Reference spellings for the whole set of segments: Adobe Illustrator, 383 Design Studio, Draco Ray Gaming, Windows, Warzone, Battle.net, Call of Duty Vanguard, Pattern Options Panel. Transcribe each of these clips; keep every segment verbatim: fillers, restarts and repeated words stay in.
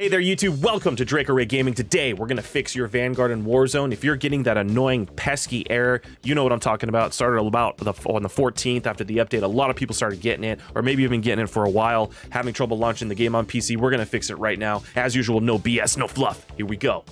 Hey there, YouTube. Welcome to Draco Ray Gaming. Today, we're going to fix your Vanguard and Warzone. If you're getting that annoying, pesky error, you know what I'm talking about. It started about the, on the fourteenth after the update. A lot of people started getting it, or maybe you've been getting it for a while, having trouble launching the game on P C. We're going to fix it right now. As usual, no B S, no fluff. Here we go.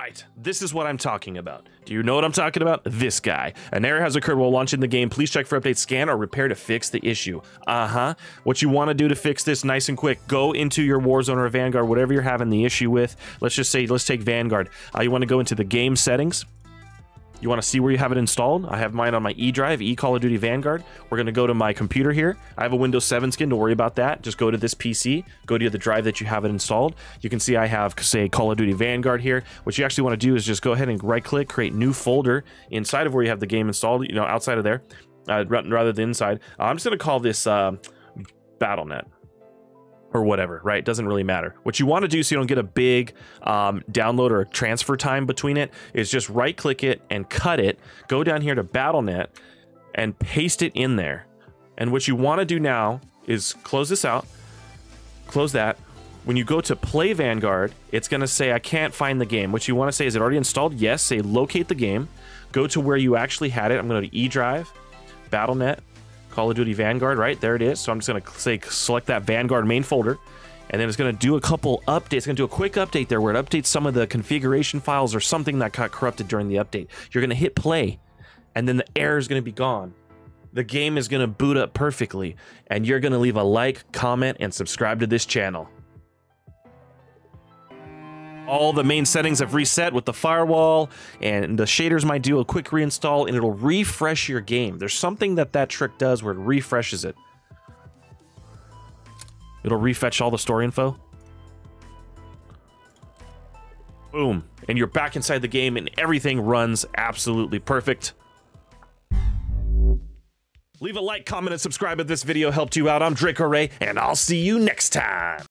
Right, this is what I'm talking about. Do you know what I'm talking about? This guy. An error has occurred while launching the game. Please check for updates, scan, or repair to fix the issue. Uh-huh. What you want to do to fix this nice and quick, go into your Warzone or Vanguard, whatever you're having the issue with. Let's just say, let's take Vanguard. Uh, you want to go into the game settings. You want to see where you have it installed. I have mine on my E drive, E Call of Duty Vanguard. We're going to go to my computer here. I have a Windows seven skin, don't worry about that. Just go to this P C, go to the drive that you have it installed. You can see I have, say, Call of Duty Vanguard here. What you actually want to do is just go ahead and right-click, create new folder inside of where you have the game installed, you know, outside of there, uh, rather than inside. I'm just going to call this uh, Battle dot net. Or whatever, right? Doesn't really matter. What you want to do so you don't get a big um, download or transfer time between it is just right click it and cut it. Go down here to Battle dot net and paste it in there. And what you want to do now is close this out, close that. When you go to play Vanguard, it's going to say, I can't find the game. What you want to say, is it already installed? Yes. Say locate the game. Go to where you actually had it. I'm going to go to E Drive, Battle dot net. Call of Duty Vanguard, right? There it is. So I'm just going to say select that Vanguard main folder, and then it's going to do a couple updates. It's going to do a quick update there where it updates some of the configuration files or something that got corrupted during the update. You're going to hit play, and then the error is going to be gone. The game is going to boot up perfectly, and you're going to leave a like, comment, and subscribe to this channel. All the main settings have reset with the firewall, and the shaders might do a quick reinstall, and it'll refresh your game. There's something that that trick does where it refreshes it. It'll refetch all the store info. Boom. And you're back inside the game, and everything runs absolutely perfect. Leave a like, comment, and subscribe if this video helped you out. I'm Draco Ray, and I'll see you next time.